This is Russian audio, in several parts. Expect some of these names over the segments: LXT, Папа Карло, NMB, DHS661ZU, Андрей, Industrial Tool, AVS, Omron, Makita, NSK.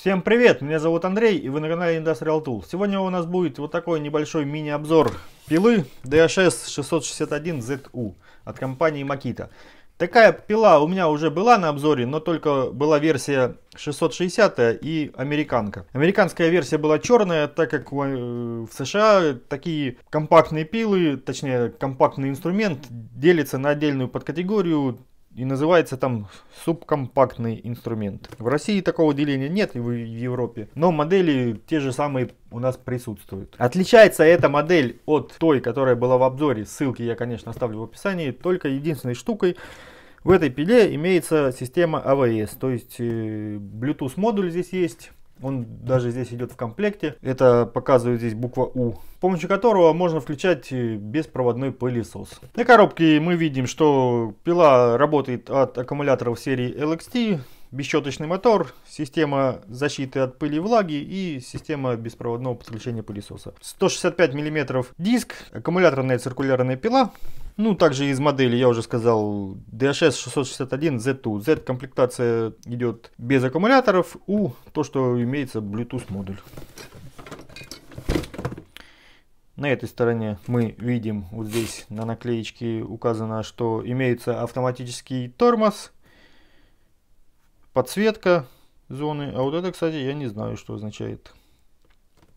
Всем привет, меня зовут Андрей и вы на канале Industrial Tool. Сегодня у нас будет вот такой небольшой мини-обзор пилы DHS661ZU от компании Makita. Такая пила у меня уже была на обзоре, но только была версия 660 и американка. Американская версия была черная, так как в США такие компактные пилы, точнее компактный инструмент делится на отдельную подкатегорию и называется там субкомпактный инструмент. В России такого деления нет, и в Европе, но модели те же самые у нас присутствуют. Отличается эта модель от той, которая была в обзоре, ссылки я, конечно, оставлю в описании, только единственной штукой: в этой пиле имеется система AVS, то есть Bluetooth модуль здесь есть. Он даже здесь идет в комплекте. Это показывает здесь буква У, с помощью которого можно включать беспроводной пылесос. На коробке мы видим, что пила работает от аккумуляторов серии LXT, бесщеточный мотор, система защиты от пыли и влаги и система беспроводного подключения пылесоса. 165 мм диск, аккумуляторная циркулярная пила. Ну, также из модели, я уже сказал, DHS661ZU. Z комплектация идет без аккумуляторов, U то, что имеется Bluetooth модуль. На этой стороне мы видим, вот здесь на наклеечке указано, что имеется автоматический тормоз, подсветка зоны. А вот это, кстати, я не знаю, что означает.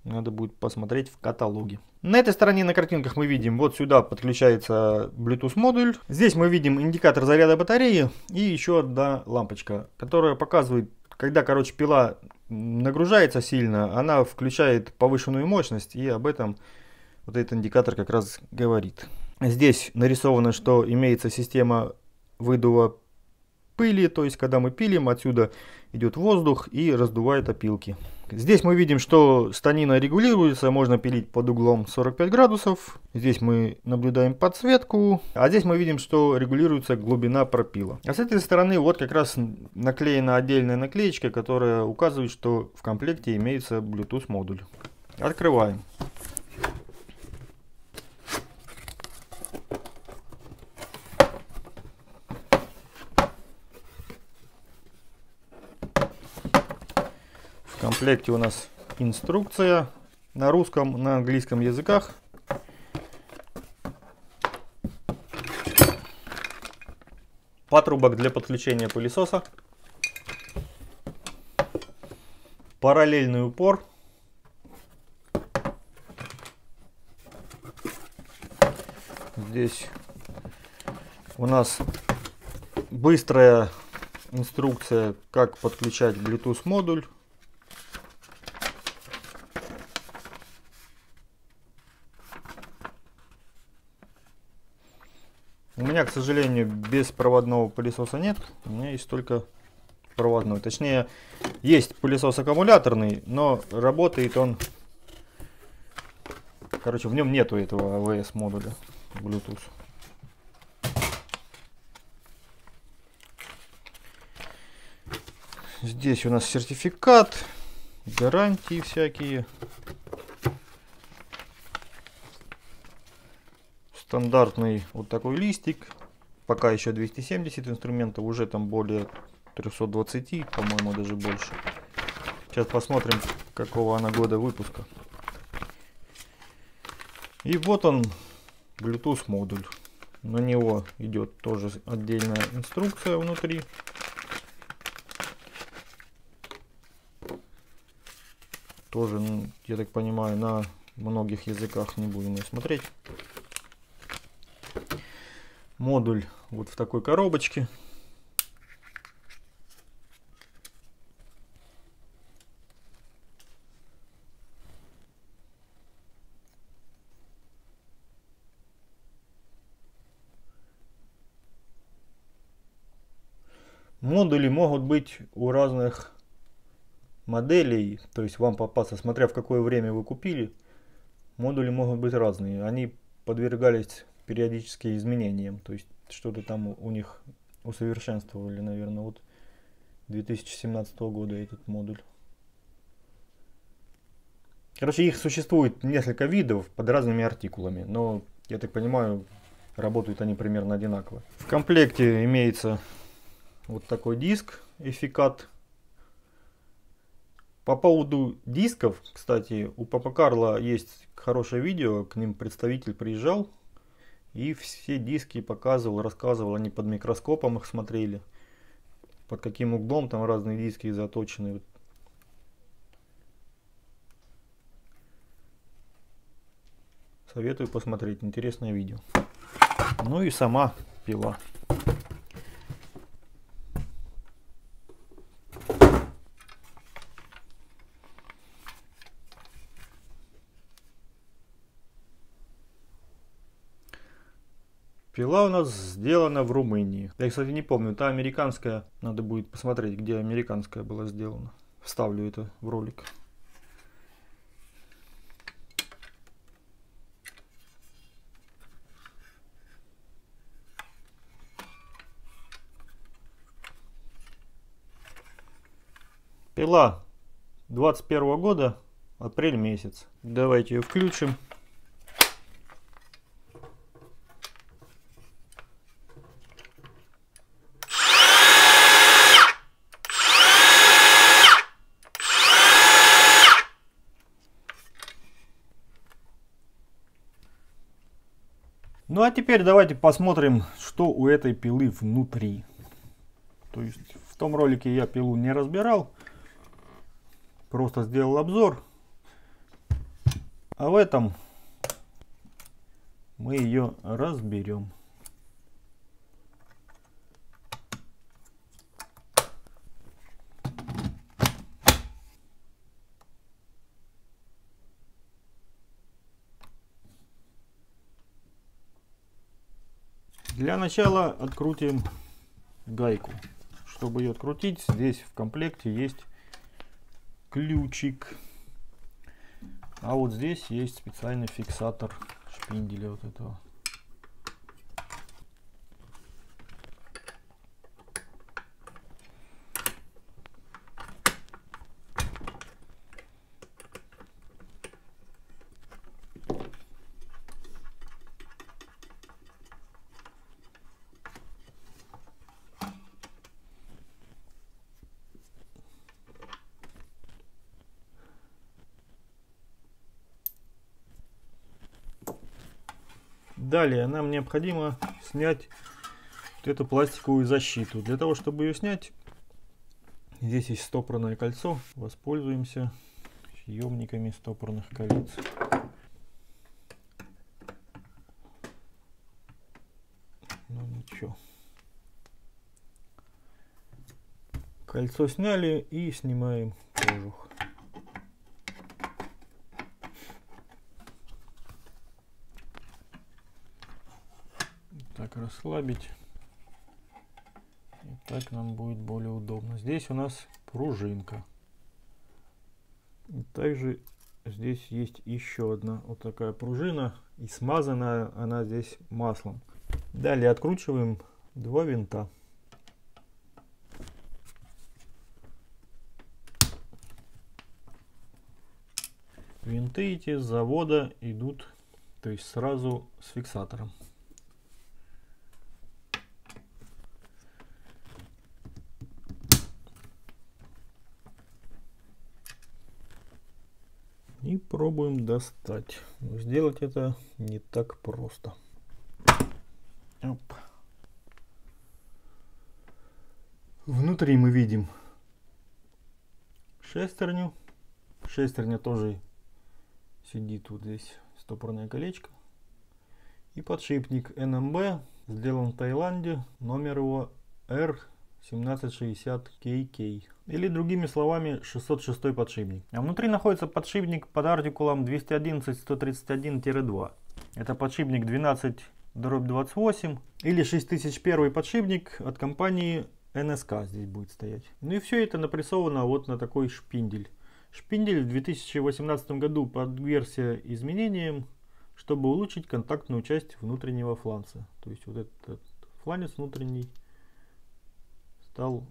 Надо будет посмотреть в каталоге. На этой стороне на картинках мы видим, вот сюда подключается Bluetooth модуль. Здесь мы видим индикатор заряда батареи и еще одна лампочка, которая показывает, когда, короче, пила нагружается сильно, она включает повышенную мощность, и об этом вот этот индикатор как раз говорит. Здесь нарисовано, что имеется система выдува пыли, то есть когда мы пилим, отсюда идет воздух и раздувает опилки. Здесь мы видим, что станина регулируется, можно пилить под углом 45 градусов. Здесь мы наблюдаем подсветку, а здесь мы видим, что регулируется глубина пропила. А с этой стороны вот как раз наклеена отдельная наклеечка, которая указывает, что в комплекте имеется Bluetooth модуль. Открываем. В комплекте у нас инструкция на русском, на английском языках. Патрубок для подключения пылесоса. Параллельный упор. Здесь у нас быстрая инструкция, как подключать Bluetooth модуль. У меня, к сожалению, беспроводного пылесоса нет, у меня есть только проводной. Точнее, есть пылесос аккумуляторный, но работает он... Короче, в нем нету этого AVS модуля Bluetooth. Здесь у нас сертификат, гарантии всякие. Стандартный вот такой листик, пока еще 270 инструментов, уже там более 320, по-моему, даже больше. Сейчас посмотрим, какого она года выпуска. И вот он, Bluetooth модуль. На него идет тоже отдельная инструкция внутри. Тоже, я так понимаю, на многих языках, не будем смотреть. Модуль вот в такой коробочке. Модули могут быть у разных моделей, то есть вам попасться, смотря в какое время вы купили, модули могут быть разные. Они подвергались периодически изменениям, то есть что-то там у них усовершенствовали, наверное, вот 2017 года этот модуль. Короче, их существует несколько видов под разными артикулами, но, я так понимаю, работают они примерно одинаково. В комплекте имеется вот такой диск, эфикат, По поводу дисков, кстати, у Папа Карло есть хорошее видео, к ним представитель приезжал и все диски показывал, рассказывал, они под микроскопом их смотрели, под каким углом там разные диски заточены. Советую посмотреть, интересное видео. Ну и сама пила. Пила у нас сделана в Румынии. Я, кстати, не помню, та американская, надо будет посмотреть, где американская была сделана. Вставлю это в ролик. Пила 21 года, апрель месяц. Давайте ее включим. Ну а теперь давайте посмотрим, что у этой пилы внутри. То есть в том ролике я пилу не разбирал. Просто сделал обзор, а в этом мы ее разберем. Для начала открутим гайку. Чтобы ее открутить, здесь в комплекте есть ключик, а вот здесь есть специальный фиксатор шпинделя вот этого. Далее нам необходимо снять вот эту пластиковую защиту. Для того, чтобы ее снять, здесь есть стопорное кольцо. Воспользуемся съемниками стопорных колец. Ну ничего. Кольцо сняли и снимаем кожух. Расслабить, и так нам будет более удобно. Здесь у нас пружинка, и также здесь есть еще одна вот такая пружина, и смазанная она здесь маслом. Далее откручиваем два винта. Винты эти с завода идут, то есть сразу с фиксатором. И пробуем достать. Но сделать это не так просто. Оп. Внутри мы видим шестерню. Шестерня тоже сидит вот здесь, стопорное колечко. И подшипник NMB, сделан в Таиланде. Номер его R1760KK. Или другими словами 606 подшипник. А внутри находится подшипник под артикулом 211-131-2. Это подшипник 12/28 или 6001 подшипник от компании NSK здесь будет стоять. Ну и все это напрессовано вот на такой шпиндель. Шпиндель в 2018 году подвергся изменениям, чтобы улучшить контактную часть внутреннего фланца. То есть вот этот фланец внутренний стал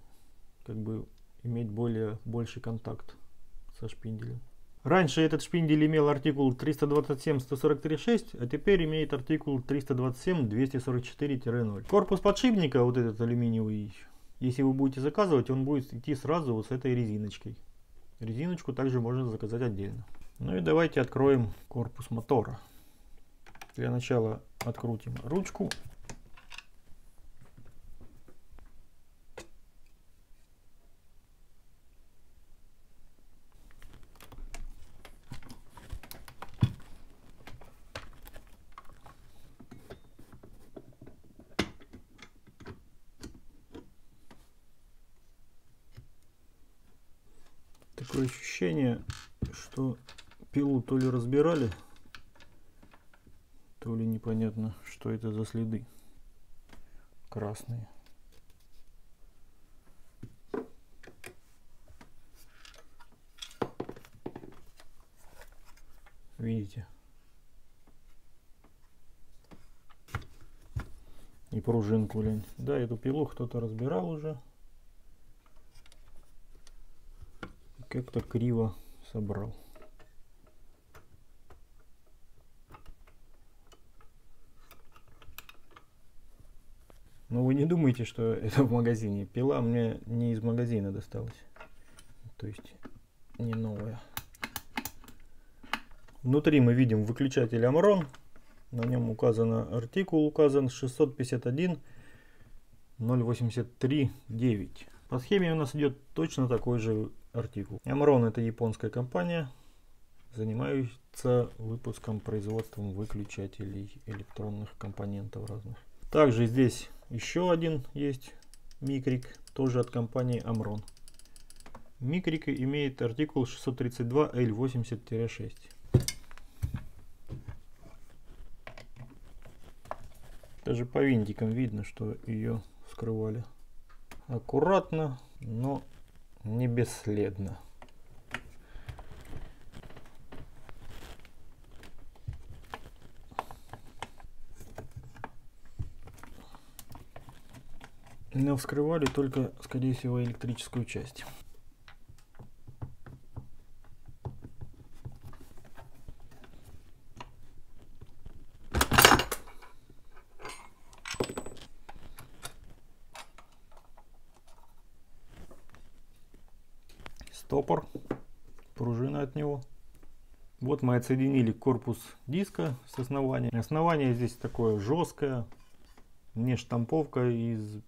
как бы иметь больший контакт со шпинделем. Раньше этот шпиндель имел артикул 327-143-6, а теперь имеет артикул 327-244-0. Корпус подшипника, вот этот алюминиевый, если вы будете заказывать, он будет идти сразу вот с этой резиночкой. Резиночку также можно заказать отдельно. Ну и давайте откроем корпус мотора. Для начала открутим ручку. Такое ощущение, что пилу то ли разбирали, то ли непонятно, что это за следы красные. Видите? И пружинку лень. Да, эту пилу кто-то разбирал уже. Как-то криво собрал. Но вы не думайте, что это в магазине. Пила мне не из магазина досталась. То есть не новая. Внутри мы видим выключатель Omron. На нем указано, артикул указан 651 083 9. По схеме у нас идет точно такой же артикул. Omron — это японская компания. Занимается выпуском, производством выключателей электронных компонентов разных. Также здесь еще один есть микрик, тоже от компании Omron. Микрик имеет артикул 632 L80-6. Даже по винтикам видно, что ее вскрывали аккуратно, но не бесследно. Но вскрывали только, скорее всего, электрическую часть. Стопор, пружина от него. Вот мы отсоединили корпус диска с основания. Основание здесь такое жесткое, не штамповка из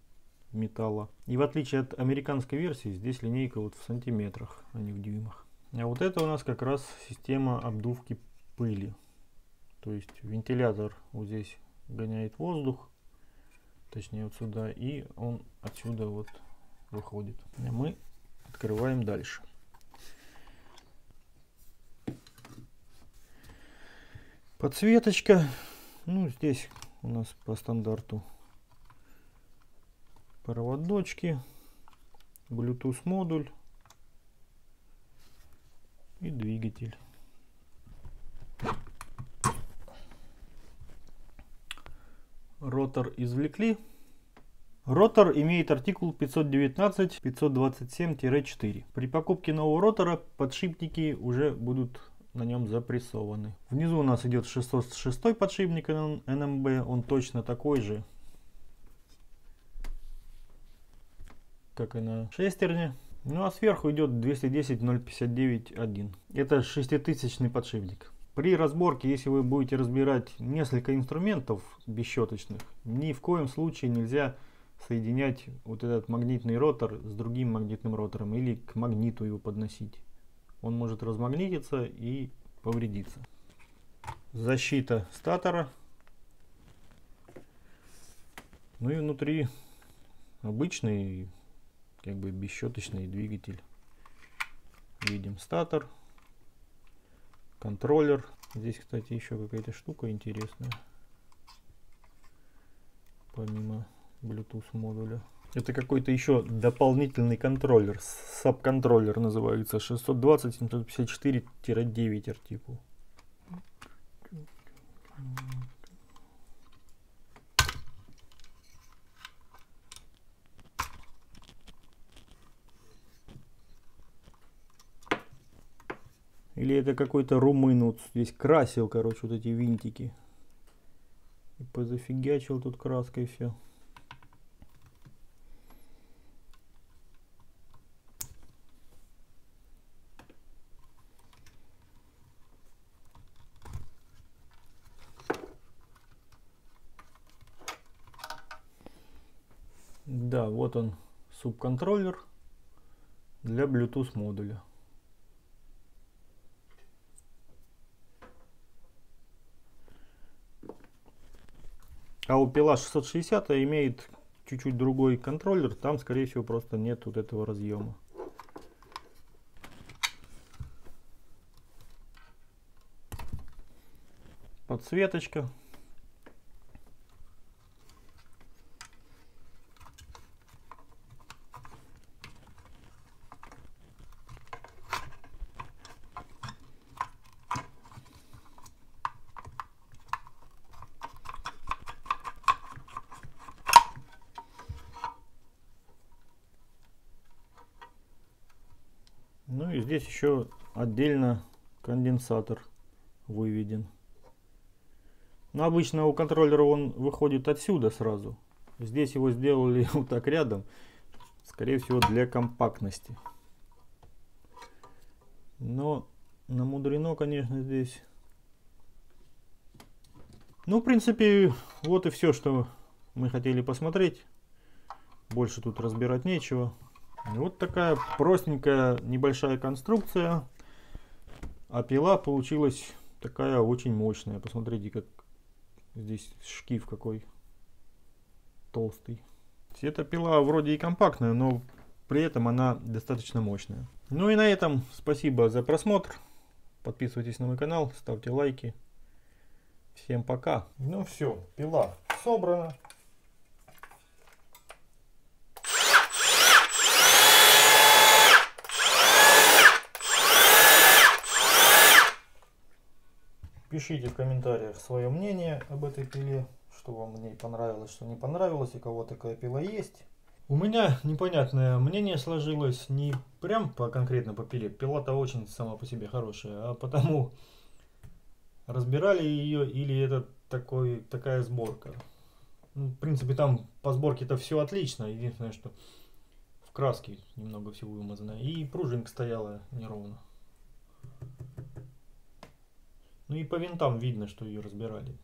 металла. И в отличие от американской версии, здесь линейка вот в сантиметрах, а не в дюймах. А вот это у нас как раз система обдувки пыли. То есть вентилятор вот здесь гоняет воздух, точнее вот сюда, и он отсюда вот выходит. А мы открываем дальше. Подсветочка. Ну, здесь у нас по стандарту проводочки, Bluetooth модуль и двигатель. Ротор извлекли. Ротор имеет артикул 519-527-4. При покупке нового ротора подшипники уже будут на нем запрессованы. Внизу у нас идет 606 подшипник NMB. Он точно такой же, как и на шестерне. Ну а сверху идет 210-059-1. Это 6000-ный подшипник. При разборке, если вы будете разбирать несколько инструментов бесщеточных, ни в коем случае нельзя соединять вот этот магнитный ротор с другим магнитным ротором или к магниту его подносить. Он может размагнититься и повредиться. Защита статора. Ну и внутри обычный, как бы бесщеточный двигатель. Видим статор, контроллер. Здесь, кстати, еще какая-то штука интересная, помимо Bluetooth модуля. Это какой-то еще дополнительный контроллер. Саб-контроллер называется, 620-754-9 артикул. Или это какой-то румын вот здесь красил, короче, вот эти винтики. И позафигачил тут краской все. Да, вот он, субконтроллер для Bluetooth модуля. А у пила 660 имеет чуть-чуть другой контроллер, там, скорее всего, просто нет вот этого разъема. Подсветочка. Ну и здесь еще отдельно конденсатор выведен. Но обычно у контроллера он выходит отсюда сразу. Здесь его сделали вот так рядом. Скорее всего, для компактности. Но намудрено, конечно, здесь. Ну, в принципе, вот и все, что мы хотели посмотреть. Больше тут разбирать нечего. Вот такая простенькая небольшая конструкция. А пила получилась такая очень мощная. Посмотрите, как... Здесь шкив какой толстый. Эта пила вроде и компактная, но при этом она достаточно мощная. Ну и на этом спасибо за просмотр. Подписывайтесь на мой канал, ставьте лайки. Всем пока. Ну все, пила собрана. Пишите в комментариях свое мнение об этой пиле, что вам в ней понравилось, что не понравилось, и у кого такая пила есть. У меня непонятное мнение сложилось не прям конкретно по пиле, пила-то очень сама по себе хорошая, а потому разбирали ее или это такая сборка. Ну, в принципе, там по сборке-то все отлично, единственное, что в краске немного всего вымазано, и пружинка стояла неровно. Ну и по винтам видно, что ее разбирали.